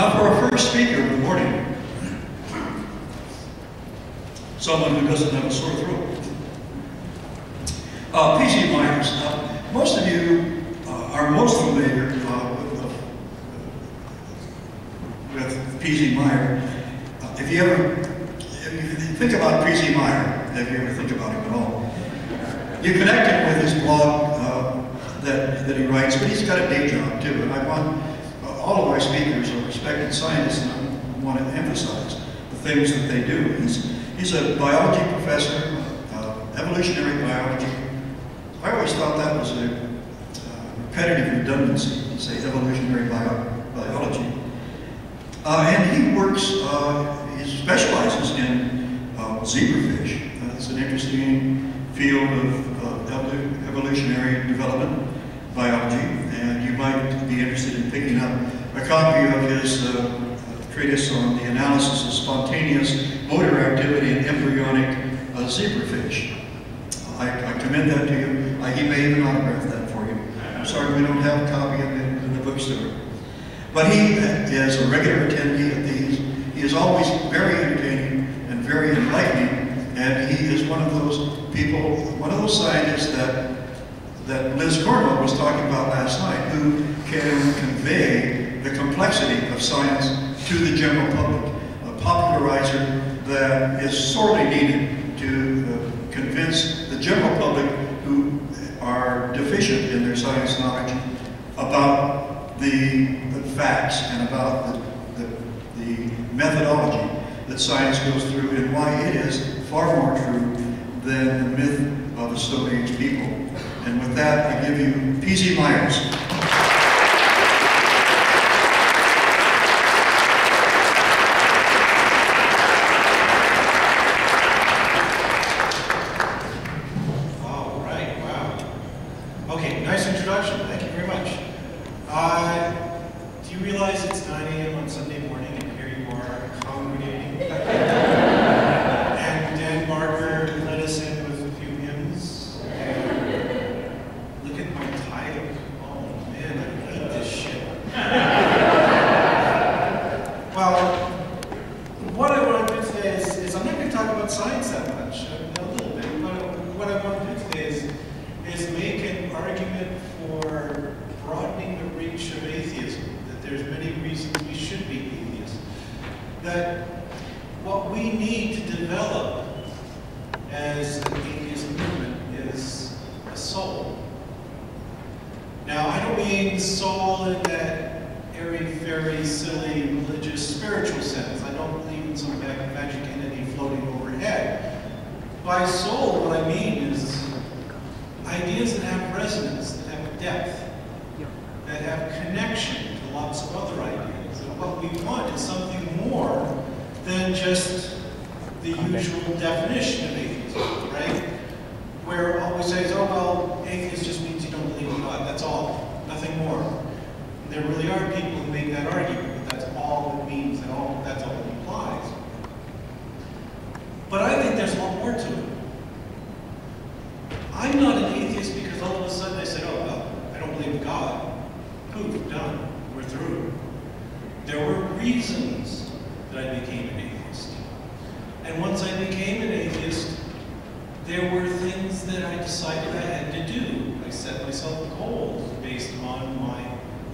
Now for our first speaker of the morning, someone who doesn't have a sore throat. PZ Myers. Now, most of you are most familiar with PZ Myers. If you think about PZ Myers, if you ever think about him at all, you connect it with his blog that he writes, but he's got a day job too. And I want all of my speakers are respected scientists, and I want to emphasize the things that they do. He's a biology professor, evolutionary biology. I always thought that was a repetitive redundancy, to say evolutionary biology. And he works, he specializes in zebrafish. It's an interesting field of evolutionary development biology, and you might be interested in picking up a copy of his treatise on the analysis of spontaneous motor activity in embryonic zebrafish. I commend that to you. He may even autograph that for you. I'm sorry we don't have a copy of it in the bookstore. But he is a regular attendee of these. He is always very entertaining and very enlightening, and he is one of those people, one of those scientists that Liz Cornwell was talking about last night, who can convey the complexity of science to the general public, a popularizer that is sorely needed to convince the general public who are deficient in their science knowledge about the facts and about the methodology that science goes through, and why it is far more true than the myth of the Stone Age people. And with that, I give you PZ Myers. All right, wow. Okay, nice introduction, thank you very much. Do you realize it's 9 a.m. on Sunday morning and here you are congregating? And Dan Barker let us in with a few hymns. Look at my title. Oh man, I hate this shit. Well, what I want to do today is I'm not going to talk about science that much, a little bit. What I want to do today is make an argument for broadening the reach of atheism, that there's many reasons we should be atheists, that what we need to develop as an atheist movement is a soul. Now, I don't mean soul in that airy-fairy, silly, religious, spiritual sense. I don't believe in some magic entity floating overhead. By soul, what I mean is ideas that have resonance, that have depth, that have connection to lots of other ideas. And what we want is something more than just the usual definition of atheism, right? Where all we say is, oh, well, atheist just means you don't believe in God. That's all, nothing more. And there really are people who make that argument, but that's all it means and all, that's all it implies. But I think there's a lot more to it. I'm not an atheist because all of a sudden I said, oh, well, I don't believe in God. Poof, done, we're through. There were reasons that I became an atheist. And once I became an atheist, there were things that I decided I had to do. I set myself goals based on my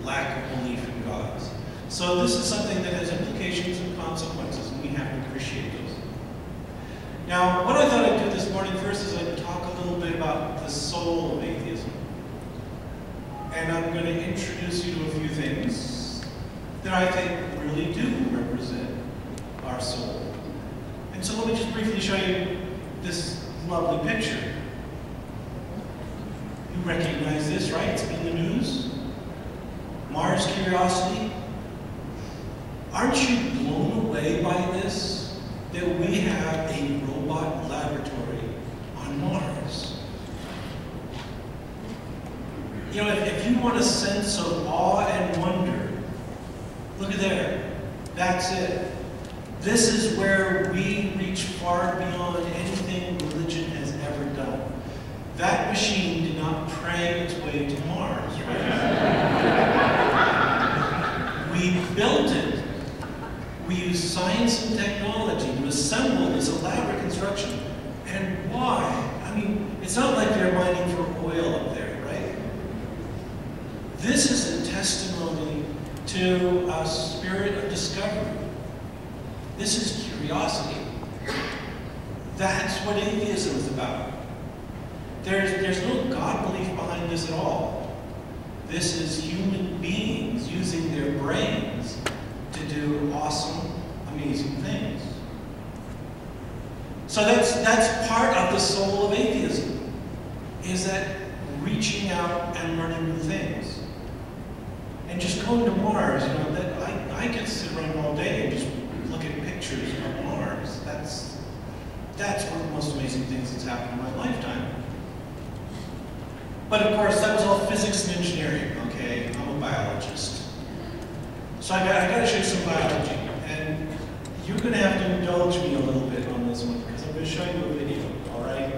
lack of belief in God. So this is something that has implications and consequences, and we have to appreciate those. Now, what I thought I'd do this morning first is I'd talk a little bit about the soul of atheism. And I'm going to introduce you to a few things that I think really do represent our soul. And so let me just briefly show you this lovely picture. You recognize this, right? It's been in the news. Mars Curiosity. Aren't you blown away by this? That we have a robot laboratory on Mars. You know, if you want a sense of awe and wonder, look at there. That's it. This is where we reach far beyond anything religion has ever done. That machine did not pray its way to Mars, right? We built it We use science and technology to assemble this elaborate construction. And why? I mean, it's not like they're mining for oil up there, right? This is a testimony to a spirit of discovery. This is curiosity. That's what atheism is about. There's no God belief behind this at all. This is human beings using their brains to do awesome, amazing things. So that's part of the soul of atheism, is that reaching out and learning new things. And just going to Mars, you know, that I could sit around all day and just look at pictures of Mars. That's one of the most amazing things that's happened in my lifetime. But of course, that was all physics and engineering, okay? I'm a biologist. So I gotta show you some biology. And you're gonna have to indulge me a little bit on this one, because I'm gonna show you a video, all right?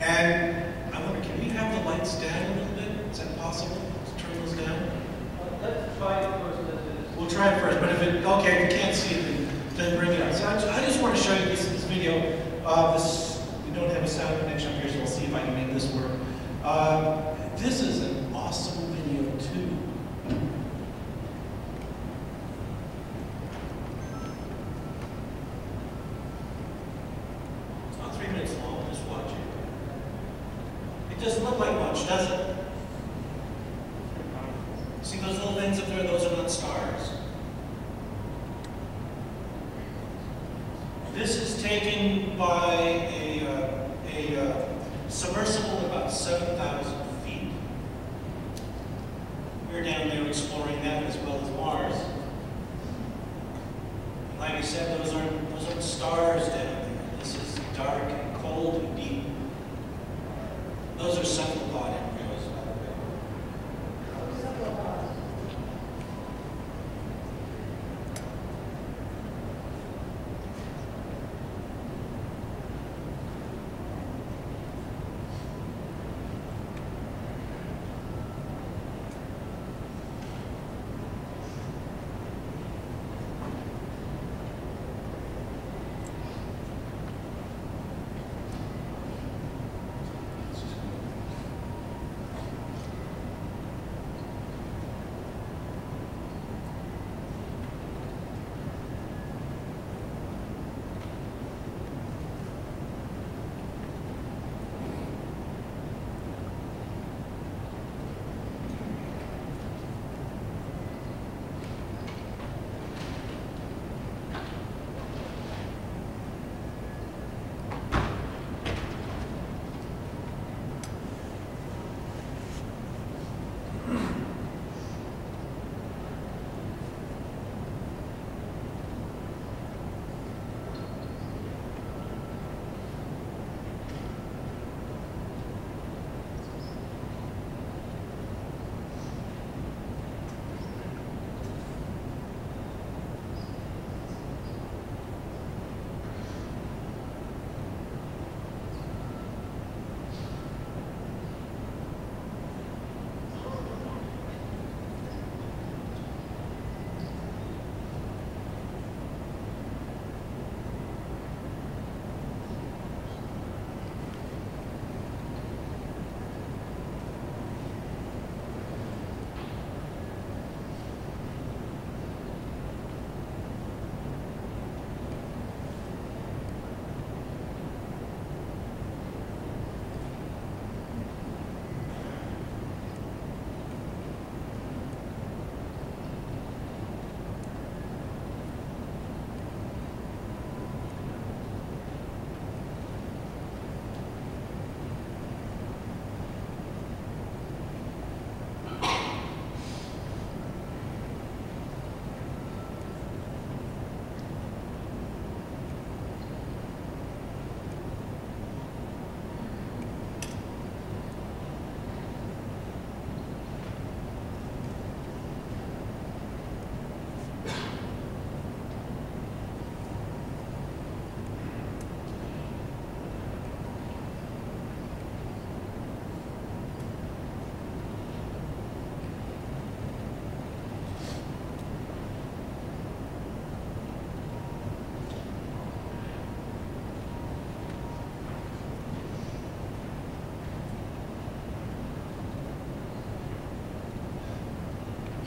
And I wonder, can we have the lights down a little bit? Is that possible to turn those down? Let's try it first. We'll try it first, but if it, okay, if you can't see it, then bring it up. So I just wanna show you this video. We don't have a sound connection up here, so we'll see if I can make this work. This is an awesome video too. It's about 3 minutes long, just watch it. It doesn't look like much, does it? See those little things up there, those are not stars. This is taken by a submersible about 7,000 feet. We're down there exploring that as well as Mars. And like I said, those aren't stars down there. This is dark and cold and deep. Those are cephalopod embryos, by the way. Cephalopod.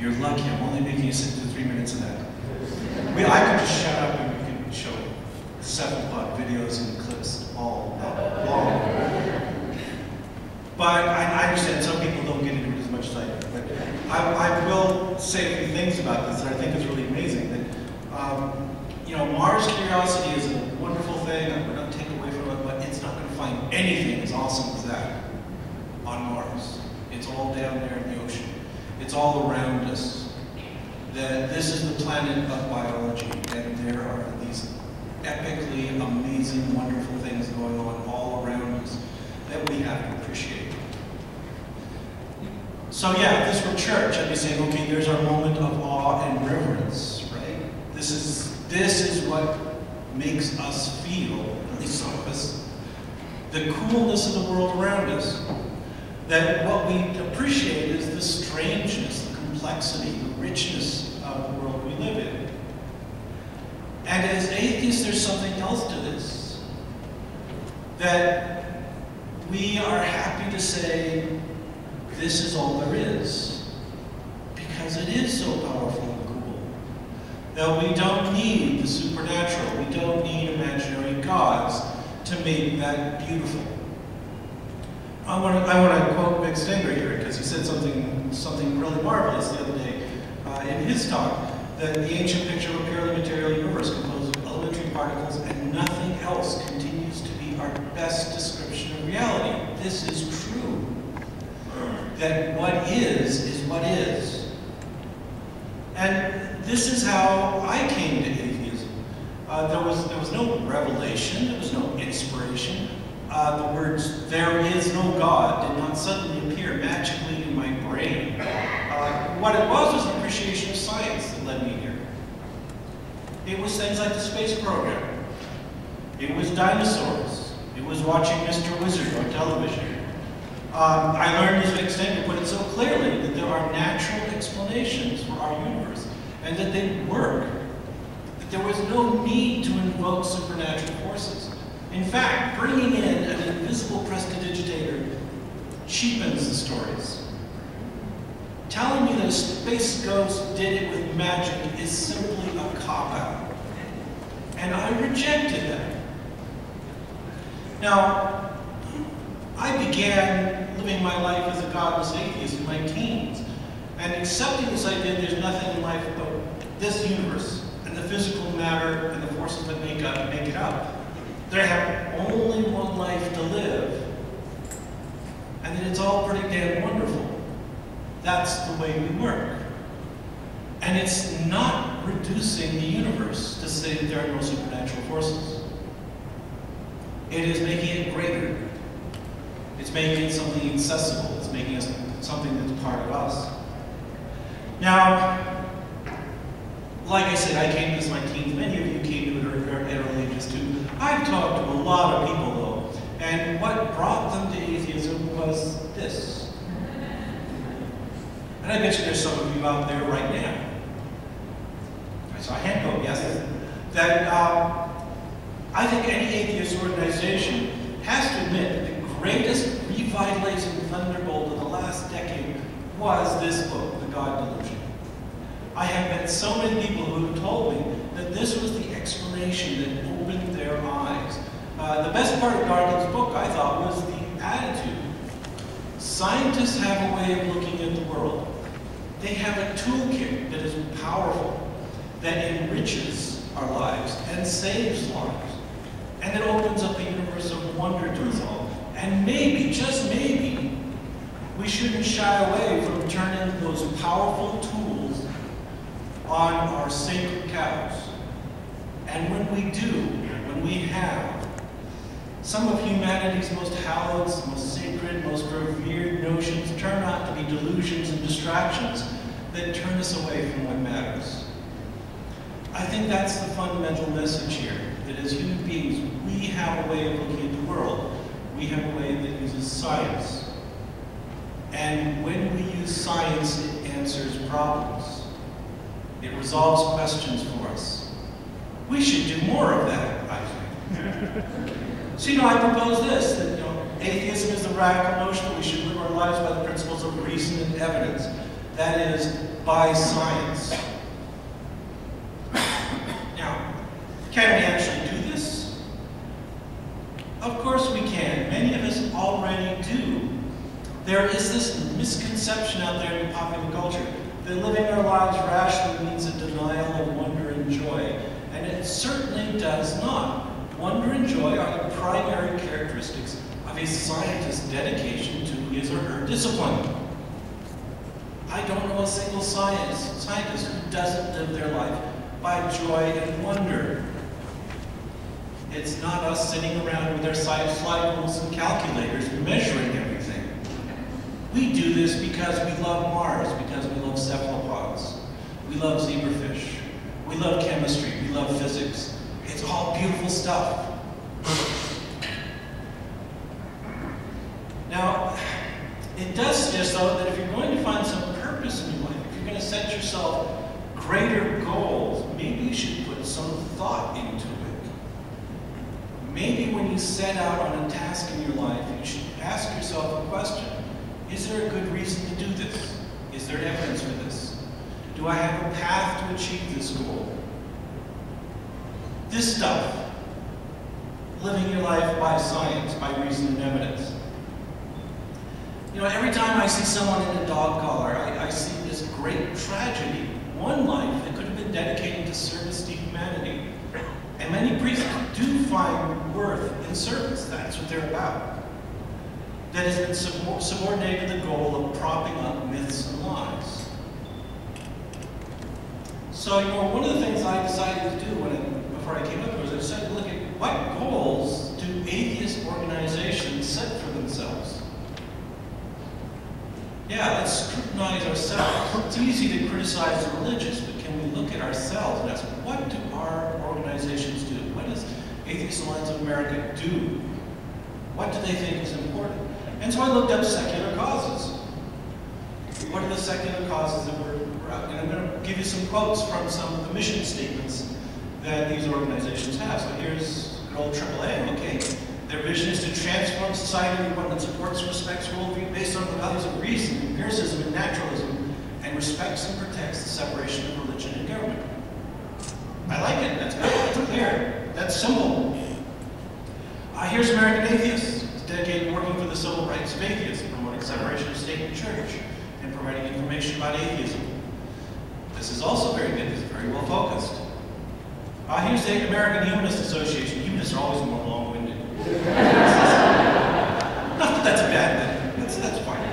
You're lucky, I'm only making you sit through 3 minutes of that. I could just shut up and we could show 7 o'clock videos and clips all that long. But I understand some people don't get into it as much as I do. But I will say a few things about this that I think is really amazing. That you know, Mars Curiosity is a wonderful thing. I'm going to take away from it, but it's not going to find anything as awesome as that on Mars. It's all down there in the ocean. It's all around us. That this is the planet of biology, and there are these epically amazing, wonderful things going on all around us that we have to appreciate. So yeah, if this were church, I'd be saying, okay, there's our moment of awe and reverence, right? This is what makes us feel, at least some of us, the coolness of the world around us. That what we appreciate is the strangeness, the complexity, the richness of the world we live in. And as atheists, there's something else to this. That we are happy to say, this is all there is. Because it is so powerful and cool. That we don't need the supernatural, we don't need imaginary gods to make that beautiful. I want to quote Mick Stenger here, because he said something really marvelous the other day in his talk, that the ancient picture of a purely material universe composed of elementary particles and nothing else continues to be our best description of reality. This is true. That what is what is. And this is how I came to atheism. There was no revelation, there was no inspiration. The words, there is no God, did not suddenly appear magically in my brain. What it was an appreciation of science that led me here. It was things like the space program. It was dinosaurs. It was watching Mr. Wizard on television. I learned, as Mick Stenger put it so clearly, that there are natural explanations for our universe, and that they work. That there was no need to invoke supernatural forces. In fact, bringing in an invisible prestidigitator cheapens the stories. Telling me that a space ghost did it with magic is simply a cop-out. And I rejected that. Now, I began living my life as a godless atheist in my teens, and accepting this idea that there's nothing in life but this universe, and the physical matter and the forces that make it up. That I have only one life to live, and that it's all pretty damn wonderful. That's the way we work. And it's not reducing the universe to say that there are no supernatural forces. It is making it greater. It's making it something accessible. It's making it something that's part of us. Now, like I said, I came to this in my teens. Many of you came to it at early ages too. I've talked to a lot of people though, and what brought them to atheism was this. And I bet you there's some of you out there right now. I saw a hand go, yes. That I think any atheist organization has to admit that the greatest revitalizing thunderbolt of the last decade was this book, The God Delusion. I have met so many people who have told me that this was the explanation that opened their eyes. The best part of Dawkins' book, I thought, was the attitude. Scientists have a way of looking at the world. They have a toolkit that is powerful, that enriches our lives and saves lives, and that opens up a universe of wonder to us all. And maybe, just maybe, we shouldn't shy away from turning those powerful tools on our sacred cows. And when we do, when we have some of humanity's most hallowed, most sacred, most revered notions turn out to be delusions and distractions that turn us away from what matters. I think that's the fundamental message here, that as human beings, we have a way of looking at the world. We have a way that uses science. And when we use science, it answers problems. It resolves questions for us. We should do more of that, I think. So, you know, I propose this, that, you know, atheism is the radical notion that we should live our lives by the principles of reason and evidence. that is, by science. Now, can we actually do this? Of course we can. Many of us already do. There is this misconception out there in popular culture that living our lives rashly means a denial of wonder and joy. And it certainly does not. Wonder and joy are the primary characteristics of a scientist's dedication to his or her discipline. I don't know a single scientist who doesn't live their life by joy and wonder. It's not us sitting around with our slide rules and calculators measuring everything. We do this because we love Mars, because we love cephalopods, we love zebrafish, we love chemistry, we love physics. It's all beautiful stuff. Now, it does suggest, though, that if you're going to find some purpose in your life, if you're going to set yourself greater goals, maybe you should put some thought into it. Maybe when you set out on a task in your life, you should ask yourself a question. Is there a good reason to do this? Is there evidence for this? Do I have a path to achieve this goal? This stuff, living your life by science, by reason and evidence. You know, every time I see someone in a dog collar, I see this great tragedy. One life that could have been dedicated to service to humanity. And many priests do find worth in service. That's what they're about. That has been subordinated to the goal of propping up myths and lies. So, you know, one of the things I decided to do before I came up was I decided to look at what goals do atheist organizations set for themselves. Yeah, let's scrutinize ourselves. It's easy to criticize the religious, but can we look at ourselves and ask, what do our organizations do? What does Atheist Alliance of America do? What do they think is important? And so I looked up secular causes. What are the secular causes that we're out? And I'm going to give you some quotes from some of the mission statements that these organizations have. So here's good old AAA, okay? Their vision is to transform society into one that supports and respects worldview based on the values of reason, empiricism, and naturalism, and respects and protects the separation of religion and government. I like it. That's good. That's clear. That's simple. Here's American Atheists. It's dedicated to working for the civil rights of atheists, promoting separation of state and church, and providing information about atheism. This is also very good. It's very well focused. Here's the American Humanist Association. Humanists are always more long-winded. Not that that's a bad thing. That's fine.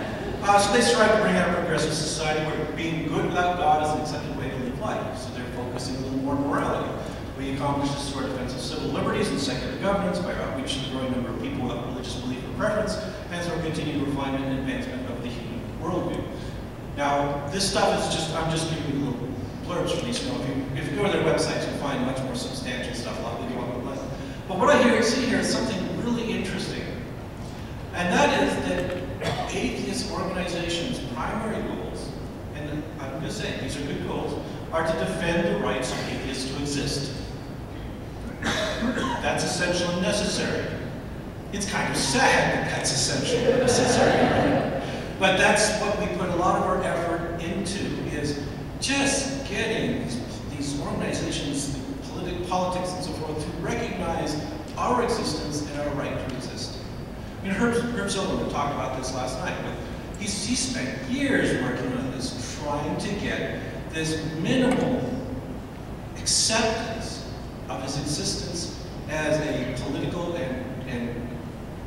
So they strive to bring out a progressive society where being good without God is an accepted way to live life. So they're focusing a little more on morality. We accomplish this through our defense of civil liberties and secular governance by outreach to the growing number of people without religious belief or preference, and through continued refinement and advancement of the human worldview. Now, this stuff is I'm just giving you little blurbs from these. If you go to their websites, you'll find much more substantial stuff. But what I see here is something really interesting. And that is that atheist organizations' primary goals, and I'm just saying these are good goals, are to defend the rights of atheists to exist. That's essential and necessary. It's kind of sad that that's essential and necessary. But that's what we put a lot of our effort into, is just getting these organizations, politics and so forth, to recognize our existence and our right to exist. I mean, Herb Silverman talked about this last night, but he spent years working on this, trying to get this minimal acceptance of his existence as a political and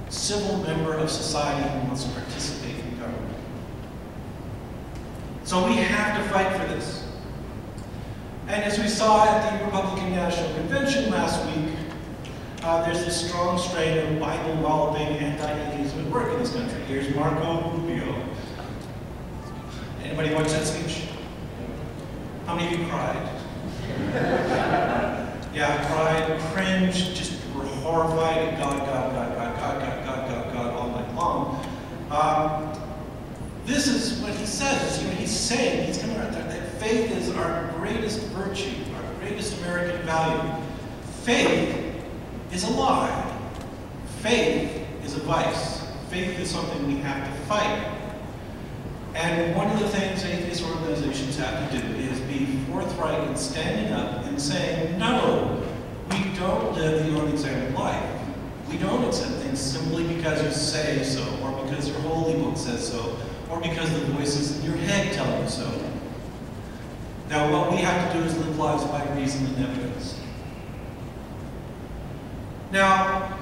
civil member of society who wants to participate in government. So we have to fight for this. And as we saw at the Republican National Convention last week, there's this strong strain of Bible walloping anti-atheism at work in this country. Here's Marco Rubio. Anybody watch that speech? How many of you cried? Yeah, I cried, cringed, just were horrified at God all night long. This is what he says. You know, he's saying, he's coming out there, that faith is our greatest virtue, our greatest American value. Faith is a lie. Faith is a vice. Faith is something we have to fight. And one of the things atheist organizations have to do is be forthright in standing up and saying, no, we don't live the unexamined life. We don't accept things simply because you say so, or because your holy book says so, or because the voices in your head tell you so. Now, what we have to do is live lives by reason and evidence. Now,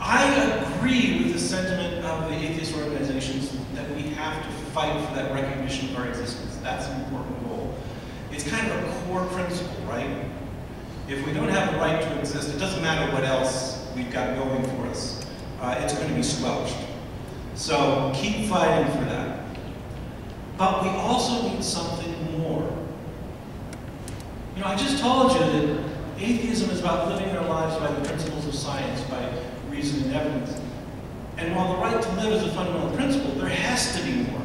I agree with the sentiment of the atheist organizations that we have to fight for that recognition of our existence. That's an important goal. It's kind of a core principle, right? If we don't have the right to exist, it doesn't matter what else we've got going for us. It's going to be squelched. So keep fighting for that. But we also need something more. You know, I just told you that atheism is about living our lives by the principles of science, by reason and evidence. And while the right to live is a fundamental principle, there has to be more.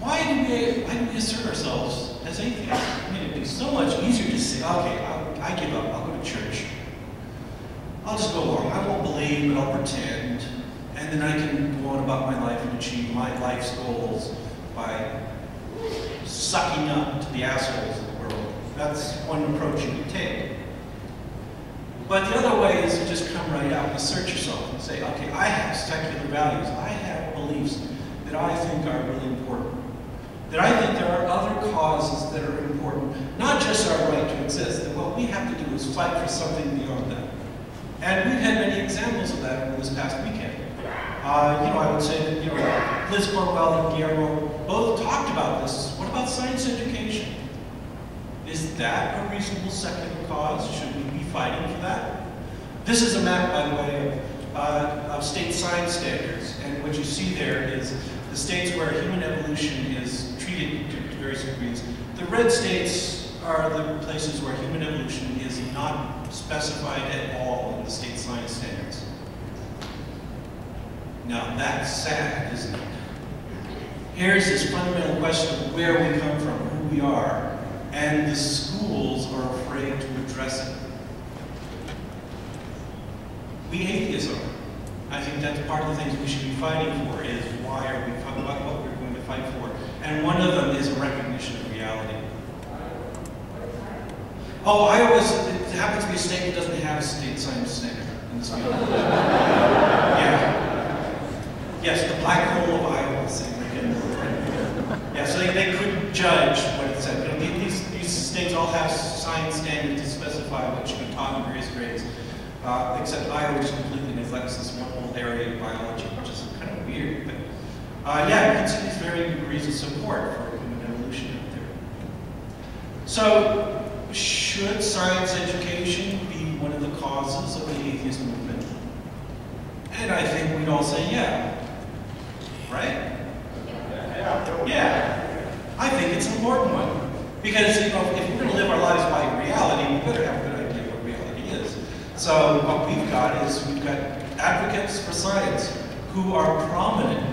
Why do we assert ourselves as atheists? I mean, it'd be so much easier to say, okay, I give up, I'll go to church. I'll just go along, I won't believe, but I'll pretend. And then I can go on about my life and achieve my life's goals by sucking up to the assholes of the world. That's one approach you can take. But the other way is to just come right out and assert yourself and say, okay, I have secular values. I have beliefs that I think are really important. That I think there are other causes that are important, not just our right to exist, that what we have to do is fight for something beyond that. And we've had many examples of that over this past weekend. You know, I would say that, you know, Liz Cornwell and Guillermo both talked about this. What about science education? Is that a reasonable secular cause? Should we be fighting for that? This is a map, by the way, of state science standards. And what you see there is the states where human evolution is treated to various degrees. The red states are the places where human evolution is not specified at all in the state science standards. Now that's sad, isn't it? Here's this fundamental question of where we come from, who we are, and the schools are afraid to address it. We atheists are. I think that's part of the things we should be fighting for is why are we talking about what we're going to fight for. And one of them is a recognition of reality. Oh, I always, it happens to be a state that doesn't have a state science standard in this field. Yeah. Yes, the black hole of Iowa. Yeah, so they couldn't judge what it said. But these states all have science standards to specify what should be taught in various grades, except Iowa just completely neglects this one whole area of biology, which is kind of weird. But yeah, you can see these varying degrees of support for human evolution out there. So, should science education be one of the causes of the atheist movement? And I think we'd all say, yeah. Right? Yeah. I think it's an important one. Because you know, if we're going to live our lives by reality, we better have a good idea what reality is. So what we've got is we've got advocates for science who are prominent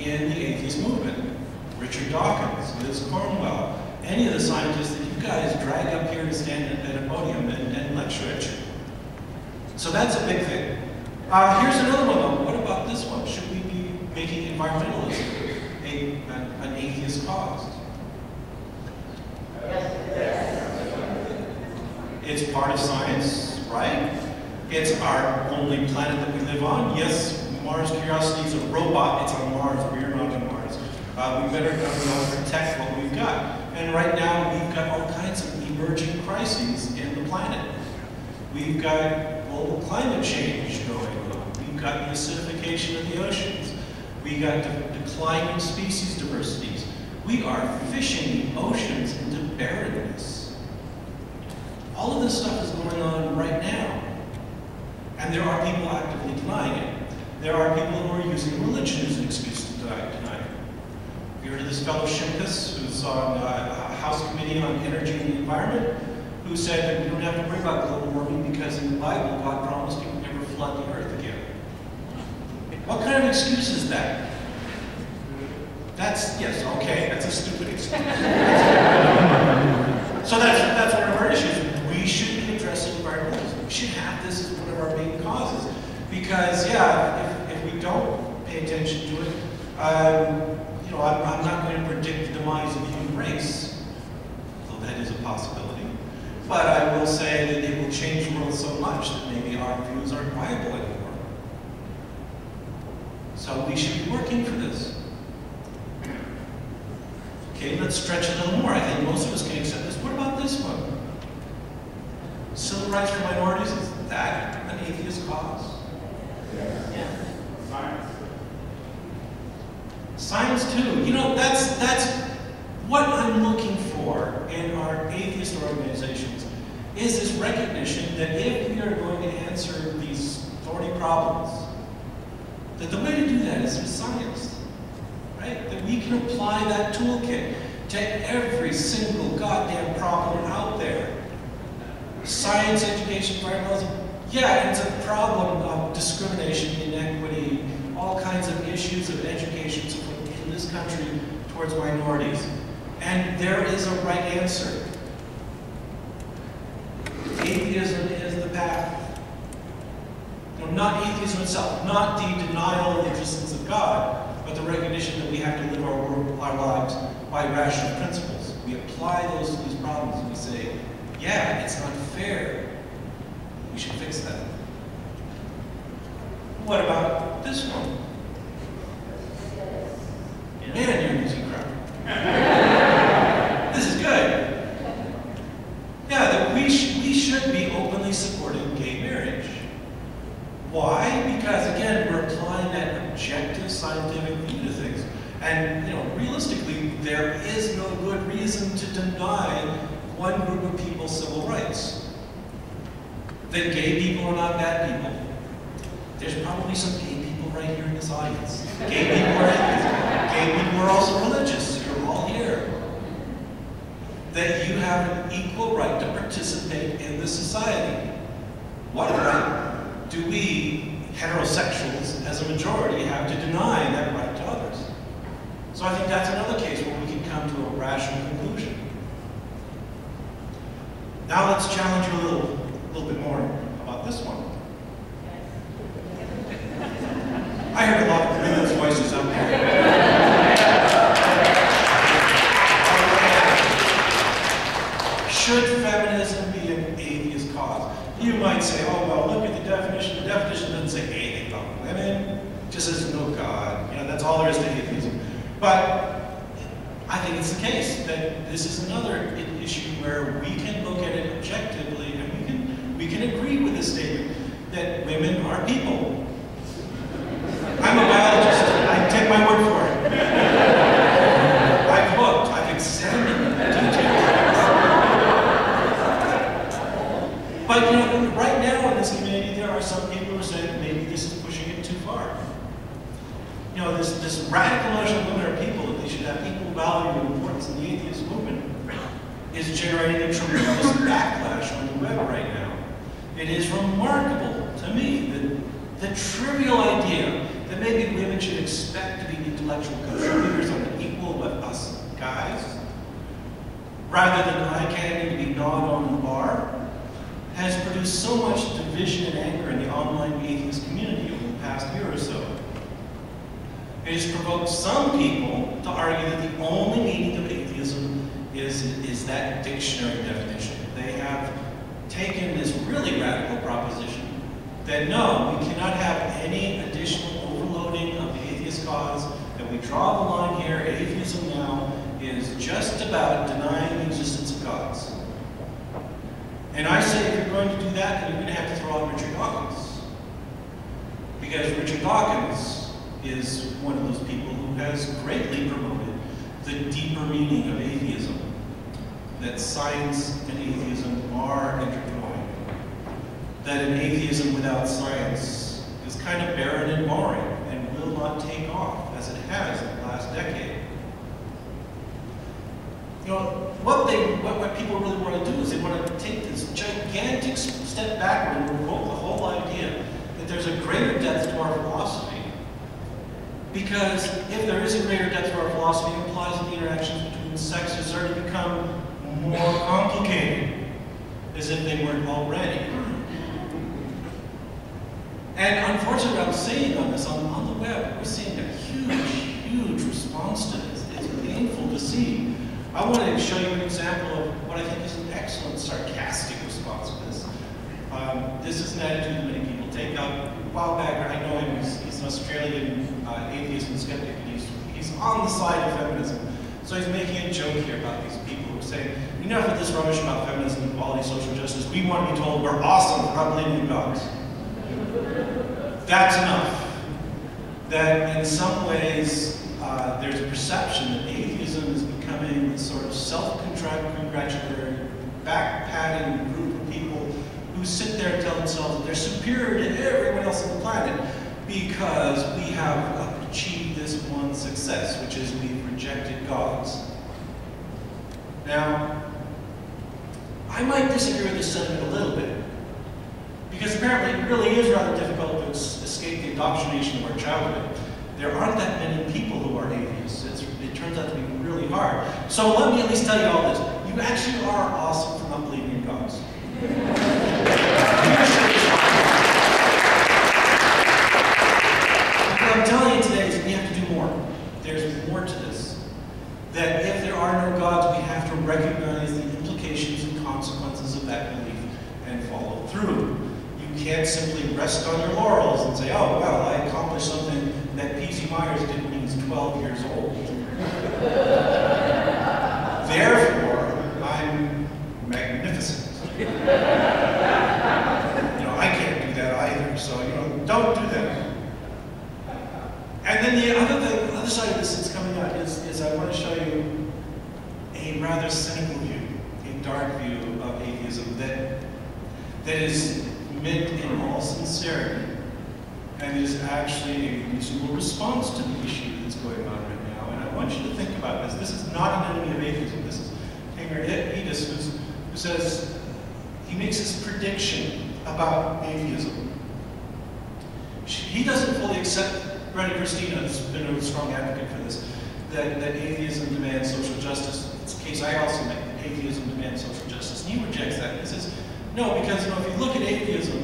in the atheist movement. Richard Dawkins, Liz Cornwell, any of the scientists that you guys drag up here to stand at a podium and lecture at you. So that's a big thing. Here's another one though. What about this one? Should we be making environmentalism an atheist cause? Yes. It's part of science, right? It's our only planet that we live on. Yes, Mars Curiosity is a robot. It's on Mars. We're not on Mars. We better protect what we've got. And right now, we've got all kinds of emerging crises in the planet. We've got global climate change going on. We've got the acidification of the oceans. We've got declining species diversities. We are fishing the oceans into barrenness. All of this stuff is going on right now. And there are people actively denying it. There are people who are using religion as an excuse to deny it. We heard of this fellow Shimkus, who's on a House Committee on Energy and the Environment, who said that we don't have to worry about global warming because in the Bible, God promised he would never flood the earth again. What kind of excuse is that? That's, yes, okay, that's a stupid excuse. So that's one of our issues. We should be addressing environmentalism. We should have this as one of our main causes. Because, yeah, if we don't pay attention to it, you know, I'm say that it will change the world so much that maybe our views aren't viable anymore. So we should be working for this. Okay, let's stretch it a little more. I think most of us can accept this. What about this one? Civil rights for minorities, is that an atheist cause? Yeah. Science too. You know, that's what I'm looking for in our atheist organizations, is this recognition that if we are going to answer these thorny problems, that the way to do that is with science, right? That we can apply that toolkit to every single goddamn problem out there. Science, education, environmentalism, yeah, it's a problem of discrimination, inequity, all kinds of issues of education in this country towards minorities. And there is a right answer. Atheism is the path. No, not atheism itself, not the denial of the existence of God, but the recognition that we have to live our lives by rational principles. We apply those to these problems and we say, yeah, it's unfair. We should fix that. What about this one? Man, you're an easy crowd. This is good. Yeah, that we should be openly supporting gay marriage. Why? Because again, we're applying that objective scientific view to things. And you know, realistically, there is no good reason to deny one group of people civil rights. That gay people are not bad people. There's probably some gay people right here in this audience. Gay people are also religious. You're all here. That you have an equal right to participate in this society. What right do we, heterosexuals, as a majority, have to deny that right to others? So I think that's another case where we can come to a rational conclusion. Now let's challenge you a little bit more about this one. I heard a lot of women's voices up there. Should feminism be an atheist cause? You might say, oh, well, look at the definition. The definition doesn't say anything about women. It just says no God. You know, that's all there is to atheism. But I think it's the case that this is another issue where we can look at it objectively and we can agree with the statement that women are people. I'm a biologist. I take my word for it. I've looked. I've examined the details. But you know, right now in this community, there are some people who are saying maybe this is pushing it too far. You know, this radical notion of women are people, that they should have equal value and importance in the atheist movement, is generating a tremendous backlash on the web right now. It is remarkable to me that the trivial idea that maybe women should expect to be intellectual contributors on an equal with us guys, rather than I can't even be gnawed on the bar, has produced so much division and anger in the online atheist community over the past year or so. It has provoked some people to argue that the only meaning of atheism is that dictionary definition. They have taken this really radical proposition that no, we cannot have any additional overloading of the atheist cause, that we draw the line here. Atheism now is just about denying the existence of gods. And I say if you're going to do that, then you're going to have to throw out Richard Dawkins. Because Richard Dawkins is one of those people who has greatly promoted the deeper meaning of atheism, that science and atheism are intertwined. That an atheism without science is kind of barren and boring and will not take off as it has in the last decade. You know, what people really want to do is they want to take this gigantic step backward and revoke the whole idea that there's a greater depth to our philosophy. Because if there is a greater depth to our philosophy, it implies that the interactions between sexes are to become more complicated, as if they weren't already. And unfortunately, I'm seeing on this, on the web, we're seeing a huge response to this. It's painful to see. I want to show you an example of what I think is an excellent sarcastic response This is an attitude many people take up. A while back, I know him, he's an Australian atheist and skeptic, and he's on the side of feminism. So he's making a joke here about these people who are saying, enough of this rubbish about feminism, equality, social justice. We want to be told we're awesome for not believing in God. That's enough. That in some ways, there's a perception that atheism is becoming a sort of self-congratulatory, back-patting group of people who sit there and tell themselves that they're superior to everyone else on the planet because we have achieved this one success, which is we've rejected gods. Now, I might disagree with this sentiment a little bit, because apparently it really is rather difficult to escape the indoctrination of our childhood. There aren't that many people who are atheists. It turns out to be really hard. So let me at least tell you all this. You actually are awesome for not believing in gods. What I'm telling you today is we have to do more. There's more to this. That if there are no gods, we have to recognize the implications and consequences of that belief and follow through. You can't simply rest on your laurels and say, oh, well, I accomplished something that PZ Myers did when he was 12 years old. Therefore, I'm magnificent. You know, I can't do that either, so, you know, don't do that. And then the other side of this that's coming out is I want to show you a rather cynical view, a dark view of atheism that is meant in all sincerity and is actually a reasonable response to the issue that's going on right now. And I want you to think about this. This is not an enemy of atheism. This is Taner Edis, who says, he makes this prediction about atheism. He doesn't fully accept. Greta Christina has been a strong advocate for this, that atheism demands social justice. It's a case I also make, that atheism demands social justice. And he rejects that. He says, no, because you know, if you look at atheism,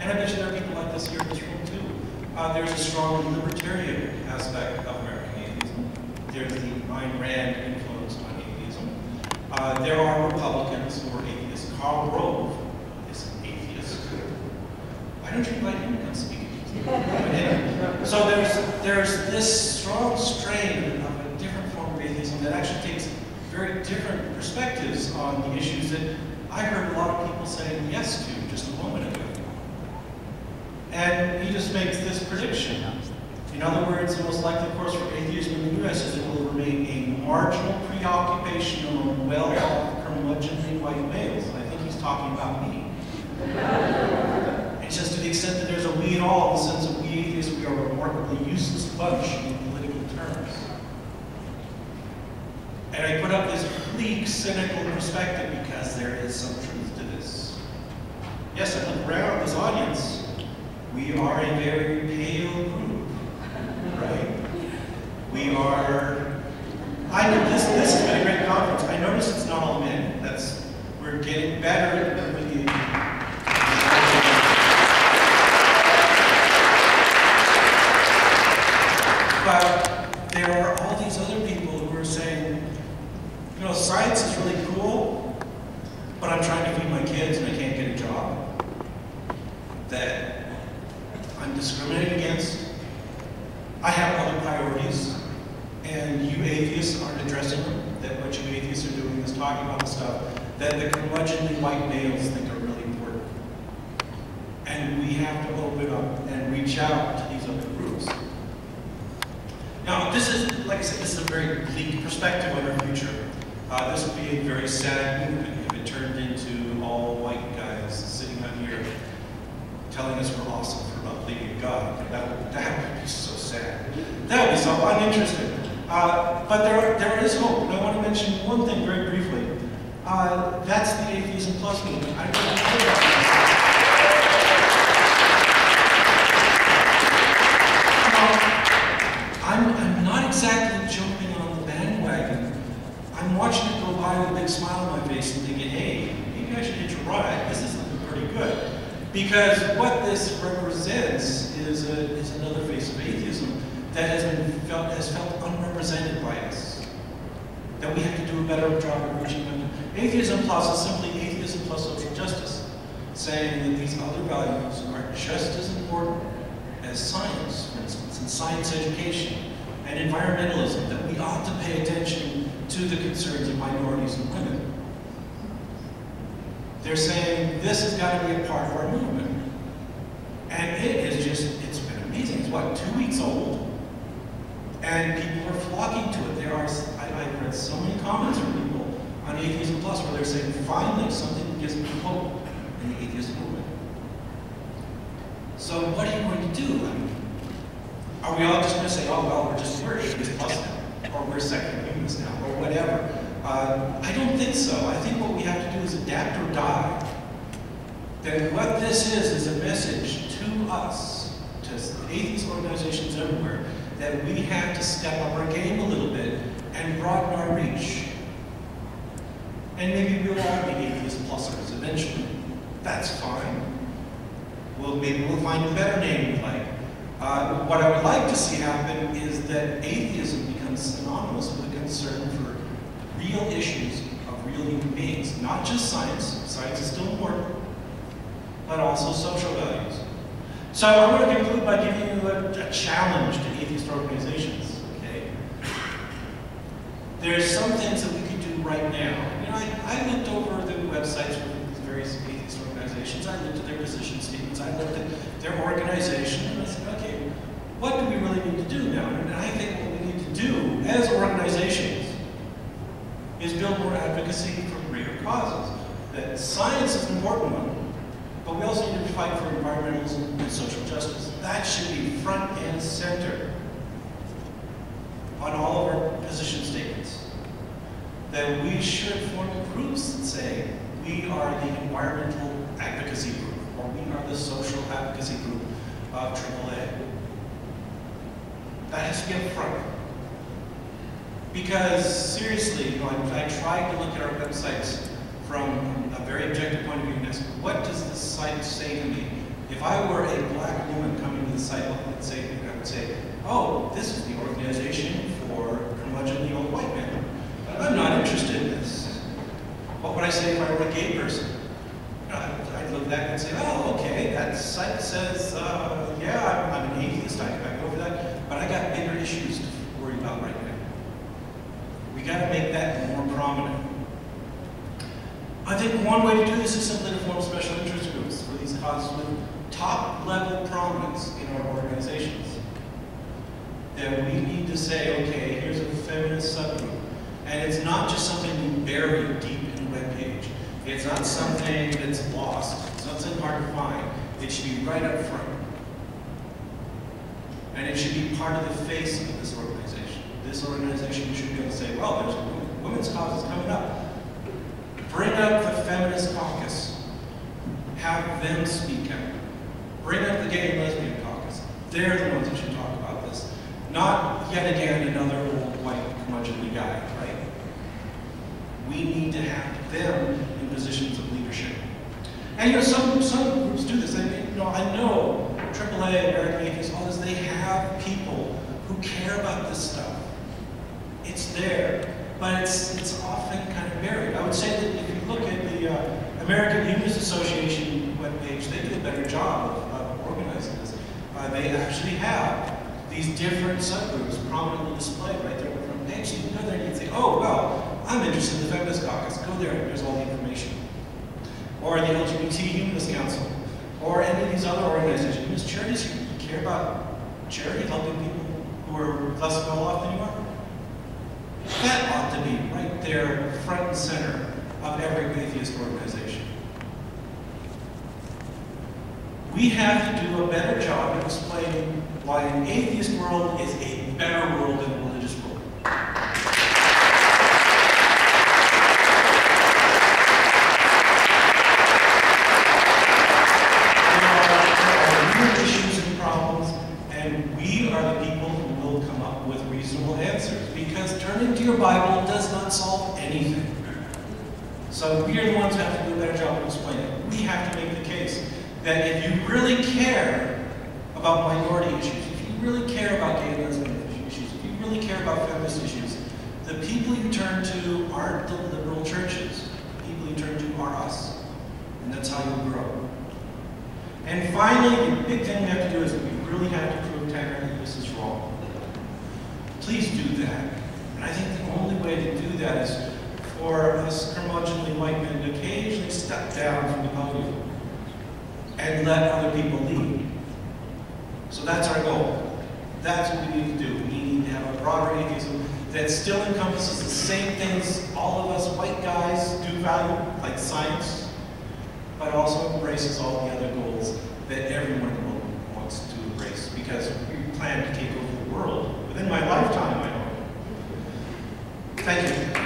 and I bet you there are people like this here in this room too, there's a strong libertarian aspect of American atheism. There's the Ayn Rand influence on atheism. There are Republicans who are atheists. Karl Rove is an atheist. Why don't you invite him to come speak? So there's this strong strain of a different form of atheism that actually takes very different perspectives on the issues that I heard a lot of people saying yes to just a moment ago. And he just makes this prediction. In other words, the most likely course for atheism in the US is it will remain a marginal preoccupation among well-off, curmudgeonly white males. And I think he's talking about me. Just to the extent that there's a we at all, in the sense that we atheists, we are a remarkably useless bunch in political terms. And I put up this bleak, cynical perspective because there is some truth to this. Yes, I look around this audience. We are a very pale group, right? We are, this has been a great conference. I notice it's not all men. We're getting better at but there are all these other people who are saying, you know, science is really cool, but I'm trying to feed my kids and I can't get a job. That I'm discriminated against. I have other priorities, and you atheists aren't addressing them. That what you atheists are doing is talking about the stuff that the curmudgeonly white males think are really important. And we have to open up and reach out to these other groups. Now, this is, like I said, this is a very bleak perspective on our future. This would be a very sad movement if it turned into all white guys sitting up here telling us we're awesome for not believing in God. That would be so sad. That would be so uninteresting. But there is hope, and I want to mention one thing very briefly. That's the Atheism Plus movement. I don't really know about this. I'm not exactly jumping on the bandwagon. I'm watching it go by with a big smile on my face and thinking, hey, maybe I should hitch a ride. This is looking pretty good. Because what this represents is another face of atheism that has felt unrepresented by us. That we have to do a better job of reaching them. Atheism Plus is simply atheism plus social justice. saying that these other values are just as important as science, for instance, and science education and environmentalism, that we ought to pay attention to the concerns of minorities and women. They're saying this has got to be a part of our movement. And it is just, it's been amazing. It's what, 2 weeks old? And people are flocking to it. There are, I've read so many comments from people on Atheism Plus where they're saying, finally, something that gives me hope in the atheist movement. So what are you going to do? I mean, are we all just going to say, oh, well, we're Atheist Plus now, or we're second humans now, or whatever? I don't think so. I think what we have to do is adapt or die. That what this is a message to us, to atheist organizations everywhere, that we have to step up our game a little bit and broaden our reach. And maybe we'll all be Atheist Plusers eventually. That's fine. Well, maybe we'll find a better name we like. What I would like to see happen is that atheism becomes synonymous with a concern for real issues of real human beings, not just science. Science is still important, but also social values. So I want to conclude by giving you a challenge to atheist organizations. Okay, there's some things that we could do right now. You know, I looked over the websites of various atheist organizations. I looked at their position statements. I looked at their organization, and I said, okay, what do we really need to do now? And I think what we need to do as organizations is build more advocacy for greater causes. That science is an important one, but we also need to fight for environmentalism and social justice. That should be front and center on all of our position statements. That we should form groups that say, we are the environmental advocacy group, or we are the social advocacy group of AAA. That has to be up front. Because seriously, you know, I tried to look at our websites from a very objective point of view and ask, what does this site say to me? If I were a black woman coming to the site, I would say, oh, this is the organization for curmudgeonly old white men. I'm not interested in this. What would I say if I were a gay person? I'd look back and say, oh, okay, that site says, yeah, I'm an atheist, I can go over that, but I got bigger issues to worry about right now. We gotta make that more prominent. I think one way to do this is simply to form special interest groups for these causes with top-level prominence in our organizations. That we need to say, okay, here's a feminist subgroup. And it's not just something you bury deep in a web page. It's not something that's lost. It's not something hard to find. It should be right up front. And it should be part of the face of this organization. This organization should be able to say, well, there's women's causes coming up. Bring up the feminist caucus. Have them speak out. Bring up the gay and lesbian caucus. They're the ones that should talk about this. Not yet again another old white curmudgeonly guy, right? We need to have them in positions of leadership. And you know, some groups do this. I know AAA, American Atheists, all this, they have people who care about this stuff. It's there. But it's often kind of buried. I would say that if you look at the American Humanist Association webpage, they do a better job of organizing this. They actually have these different subgroups prominently displayed right there on the front page. So you can go there and you can say, oh, well, I'm interested in the Feminist Caucus. Go there and there's all the information. Or the LGBT Humanist Council, or any of these other organizations. Humanist charities, you care about charity, helping people who are less well off than you are. That ought to be right there, front and center of every atheist organization. We have to do a better job of explaining why an atheist world is a better world than a religious world. There are real issues and problems, and we are the people who will come up with reasonable answers. Because turning to your Bible does not solve anything. So we are the ones who have to do a better job of explaining it. We have to make the case that if you really care about minority issues, if you really care about gay and lesbian issues, if you really care about feminist issues, the people you turn to aren't the liberal churches. The people you turn to are us. And that's how you grow. And finally, the big thing we have to do is we really have to prove Taner that this is wrong. Please do that. And I think the only way to do that is for us curmudgeonly white men to occasionally step down from the podium and let other people lead. So that's our goal. That's what we need to do. We need to have a broader atheism that still encompasses the same things all of us white guys do value, like science, but also embraces all the other goals that everyone wants to embrace, because we plan to take over the world within my lifetime, I hope. Thank you.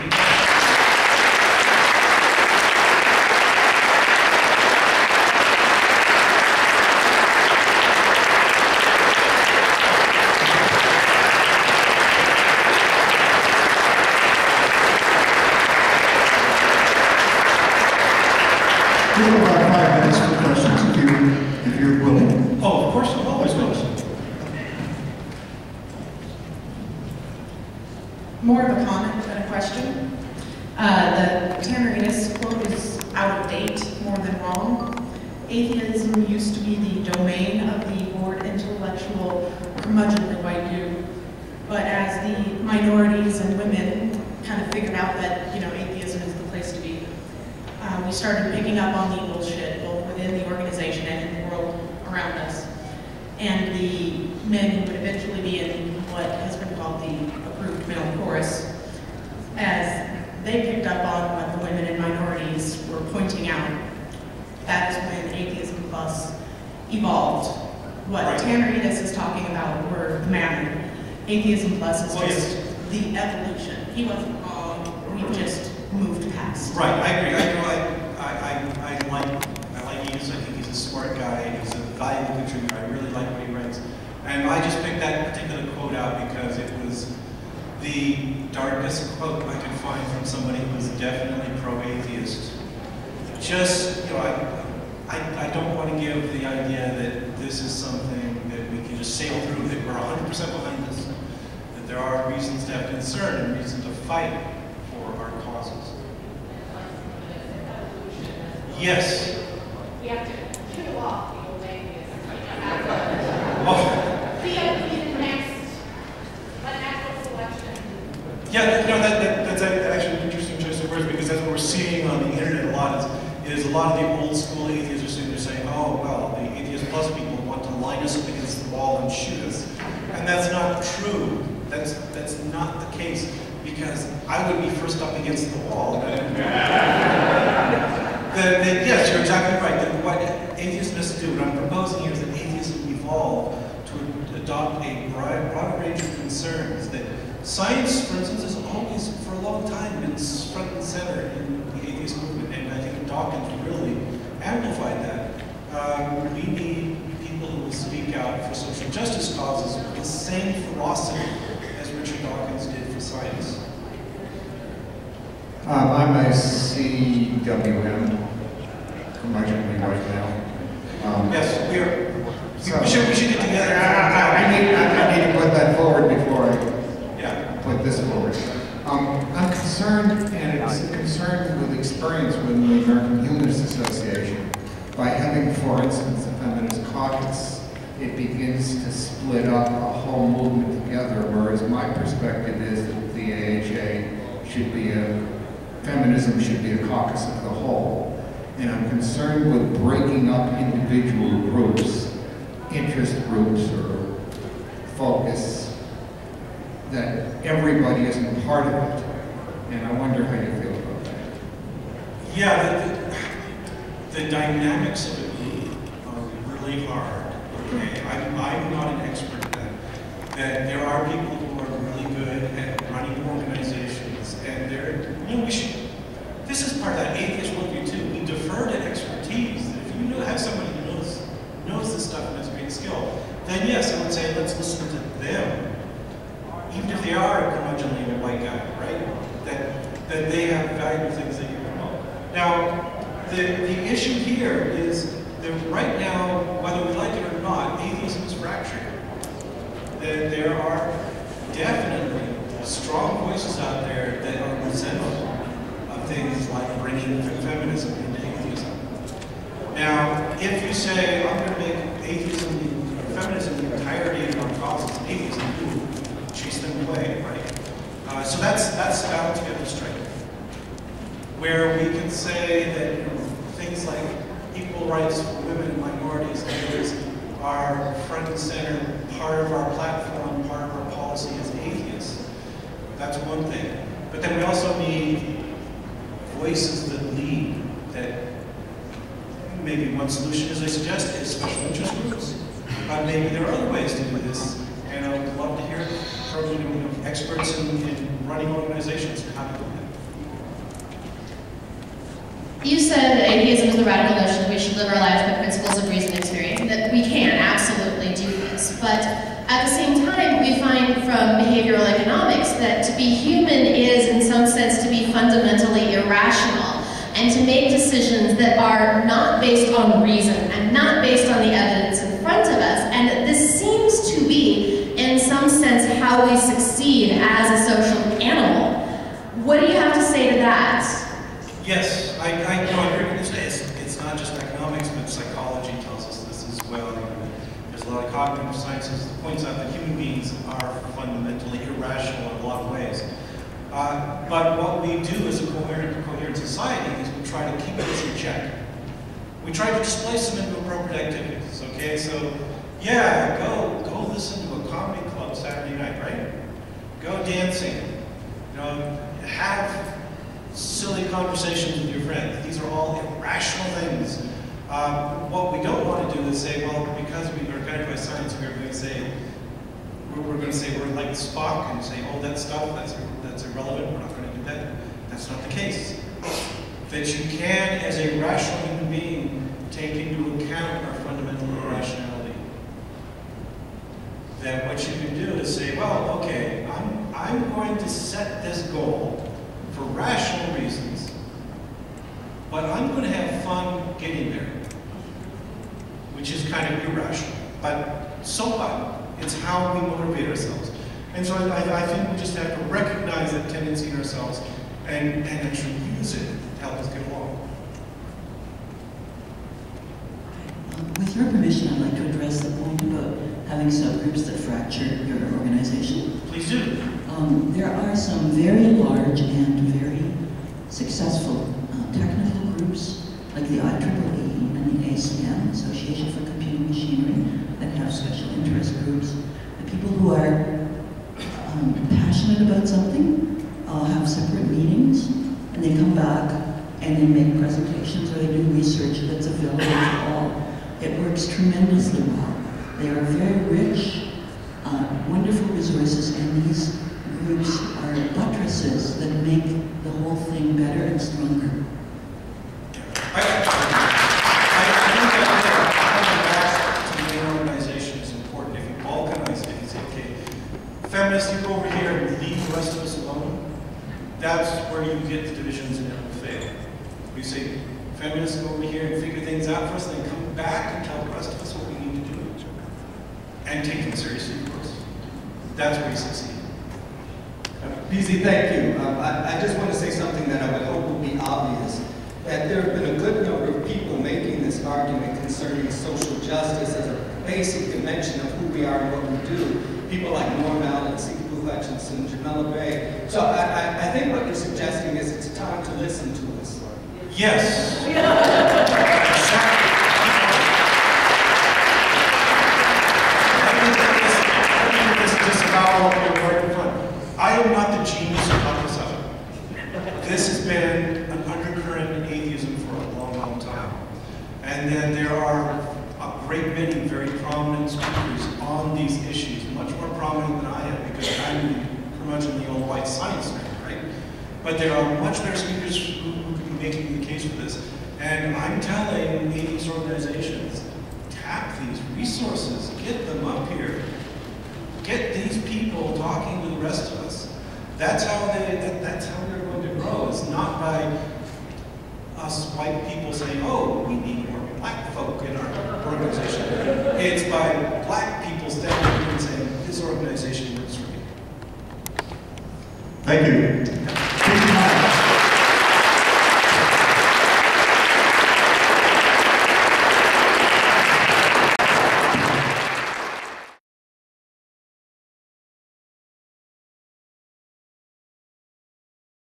Now, if you say, I'm going to make atheism, or feminism, the entirety of our policies and atheism, you chase them away, right? So that's a balance we have to strike, where we can say that, you know, things like equal rights for women and minorities are front and center, part of our platform, part of our policy as atheists. That's one thing. But then we also need voices that lead, that maybe one solution, as I suggest, is special interest groups. Maybe there are other ways to do this. And I would love to hear from experts in running organizations and how to do that. You said that atheism is the radical notion that we should live our lives by principles of reason and experience, and that we can absolutely do this. But at the same time, we find from behavioral economics that to be human is, in some sense, to be fundamentally irrational, and to make decisions that are not based on reason and not based on the evidence in front of us. And this seems to be, in some sense, how we succeed as a social animal. What do you have to say to that? Yes, I agree with you. It's not just economics, but psychology tells us this as well. There's a lot of cognitive sciences that points out that human beings are fundamentally irrational in a lot of ways. But what we do as a coherent society is we try to keep this in check. We try to displace them into appropriate activities, okay? So, yeah, go listen to a comedy club Saturday night, right? Go dancing, have silly conversations with your friends. These are all irrational things. What we don't want to do is say, well, because we are guided by science, we're going to say, we're like Spock and say, oh, that stuff, that's irrelevant, we're not going to do that. That's not the case. That you can, as a rational human being, take into account our fundamental irrationality. That what you can do is say, well, okay, I'm going to set this goal for rational reasons, but I'm going to have fun getting there, which is kind of irrational. But so what? It's how we motivate ourselves. And so I think we just have to recognize that tendency in ourselves and actually use it to help us get along. With your permission, I'd like to address the point about having subgroups that fracture your organization. Please do. There are some very large and very successful technical groups, like the IEEE and the ACM, Association for Computing Machinery, that have special interest groups. The people who are passionate about something have separate meetings, and they come back and they make presentations or they do research that's available to all. It works tremendously well. They are very rich, wonderful resources, and these groups are buttresses that make the whole thing better and stronger. You go over here and leave the rest of us alone, that's where you get the divisions and it will fail. We say, feminists go over here and figure things out for us, then come back and tell the rest of us what we need to do. And take them seriously, of course. That's where you succeed. PZ, thank you. I just want to say something that I would hope will be obvious, that there have been a good number of people making this argument concerning social justice as a basic dimension of who we are and what we do. People like Norm Allen, Sigalou Hutchinson, Jamela Bay. So I think what you're suggesting is it's time to listen to us. Yes. I am not the genius who brought this up. This has been an undercurrent in atheism for a long, long time. And then there are a great many very prominent speakers on these issues, much more prominent than I am because I'm pretty much in the old white science now, right? But there are much better speakers who could be making the case for this. And I'm telling these organizations, tap these resources, get them up here, get these people talking to the rest of us. That's how they're going to grow. It's not by us white people saying, oh, we need more black folk in our organization. It's by black people stepping up and saying, this organization works for me. Thank you.